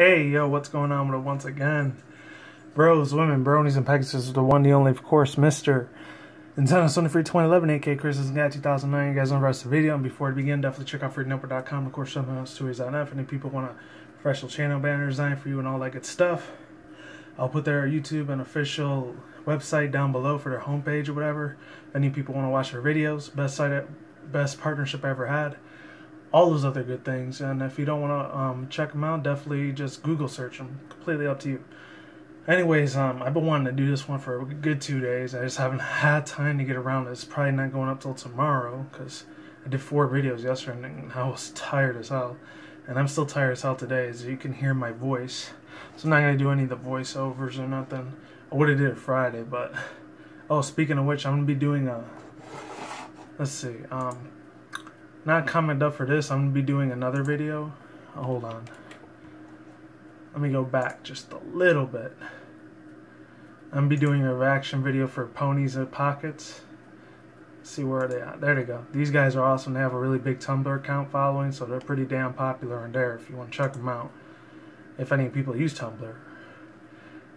Hey, yo, what's going on with it once again? Bros, women, bronies, and Pegasus, the one, the only, of course, Mr. Nintendofreak2011, aka Criticismguy2009. You guys want to watch the video, and before it begins, definitely check out freedom.tm, of course, something else, toys.f, and if people want a professional channel banner design for you and all that good stuff, I'll put their YouTube and official website down below for their homepage or whatever. Any people want to watch their videos, best site, best partnership I ever had. All those other good things, and if you don't want to check them out, definitely just Google search them. Completely up to you. Anyways, I've been wanting to do this one for a good 2 days. I just haven't had time to get around to it. It's probably not going up till tomorrow because I did 4 videos yesterday and I was tired as hell, and I'm still tired as hell today, as you can hear my voice. So I'm not gonna do any of the voiceovers or nothing. I would have did it Friday, but oh, speaking of which, I'm gonna be doing a not comment up for this. I'm gonna be doing another video. Oh, hold on, let me go back just a little bit. I'm gonna be doing a reaction video for Ponies and Pockets. Let's see, where are they at? There they go. These guys are awesome. They have a really big Tumblr account following, so they're pretty damn popular in there if you want to check them out, if any people use Tumblr.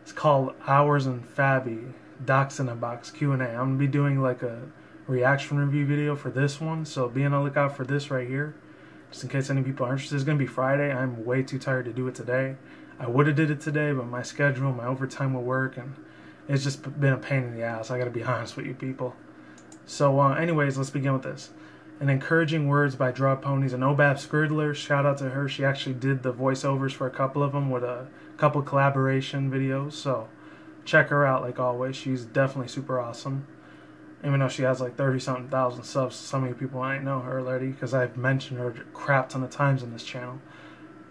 It's called Hours and Fabby Docs in a Box Q&A. I'm gonna be doing like a reaction review video for this one, so be on the lookout for this right here, just in case any people are interested. It's gonna be Friday. I'm way too tired to do it today. I would have did it today, but my schedule, my overtime with work, and it's just been a pain in the ass. I gotta be honest with you people. So anyways, let's begin with this. An Encouraging Words by Draw Ponies and ObabScribbler. Shout out to her. She actually did the voiceovers for a couple of them with a couple collaboration videos, so check her out like always. She's definitely super awesome. Even though she has like 30-something thousand subs, so many people ain't know her already, because I've mentioned her crap ton of times on this channel.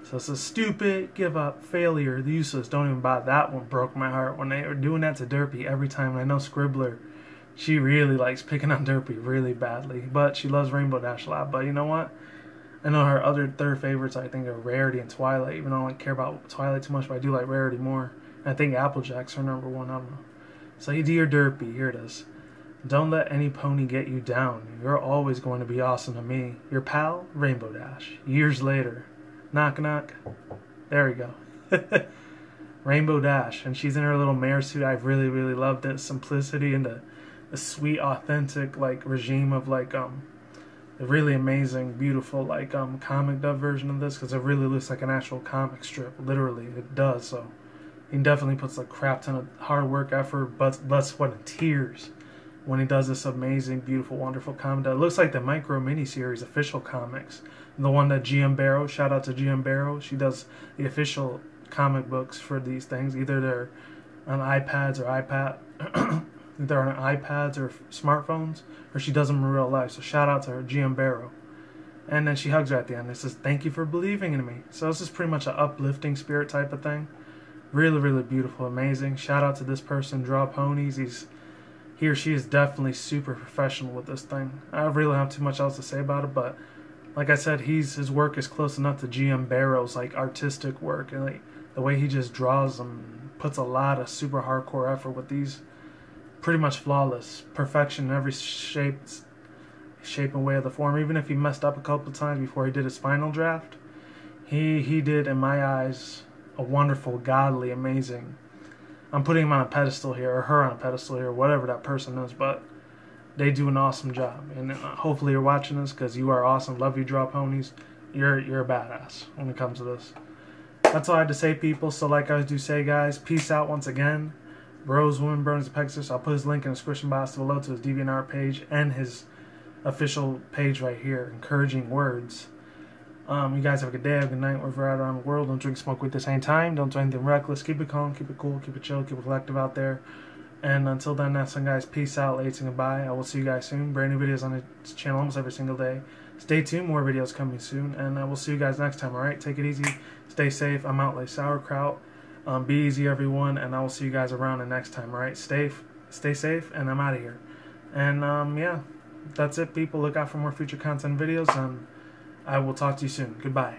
So it's a stupid, give up, failure, useless, don't even buy. That one broke my heart when they were doing that to Derpy every time. And I know Scribbler, she really likes picking on Derpy really badly, but she loves Rainbow Dash a lot. But you know what? I know her third favorites, I think, are Rarity and Twilight, even though I don't care about Twilight too much, but I do like Rarity more. And I think Applejack's her number one, I don't know. So dear Derpy, here it is. Don't let any pony get you down. You're always going to be awesome to me. Your pal, Rainbow Dash. Years later. Knock, knock. There we go. Rainbow Dash. And she's in her little mare suit. I've really, really loved the simplicity and the sweet, authentic, like, regime of, like, the really amazing, beautiful, like, comic dub version of this. Because it really looks like an actual comic strip. Literally, it does. So he definitely puts a crap ton of hard work, effort, blood, sweat, and tears when he does this amazing, beautiful, wonderful comic. It looks like the micro miniseries official comics. The one that GM Barrow, shout out to GM Barrow, she does the official comic books for these things. Either they're on iPads or smartphones, or she does them in real life. So shout out to her, GM Barrow. And then she hugs her at the end and says, "Thank you for believing in me." So this is pretty much an uplifting spirit type of thing. Really, really beautiful, amazing. Shout out to this person, Draw Ponies. He or she is definitely super professional with this thing. I really don't have too much else to say about it, but like I said, his work is close enough to GM Barrow's like artistic work, and like the way he just draws them, puts a lot of super hardcore effort with these. Pretty much flawless perfection in every shape and way of the form. Even if he messed up a couple of times before he did his final draft, he did, in my eyes, a wonderful, godly, amazing. I'm putting him on a pedestal here, or her on a pedestal here, whatever that person is, but they do an awesome job. And hopefully you're watching this, because you are awesome. Love you, Draw Ponies. You're a badass when it comes to this. That's all I had to say, people. So like I do say, guys, peace out once again. Bros, women, bronies, and Pegasus. I'll put his link in the description box below to his DeviantArt page and his official page right here, Encouraging Words. You guys have a good day, have a good night, wherever you're at around the world. Don't drink, smoke weed at the same time. Don't do anything reckless. Keep it calm, keep it cool, keep it chill, keep it collective out there. And until then, that's it, guys. Peace out, ladies, and goodbye. I will see you guys soon. Brand new videos on this channel almost every single day. Stay tuned, more videos coming soon. And I will see you guys next time, alright? Take it easy, stay safe. I'm out like sauerkraut. Be easy, everyone. And I will see you guys around the next time, alright? Stay safe, and I'm out of here. And yeah, that's it, people. Look out for more future content videos. I will talk to you soon. Goodbye.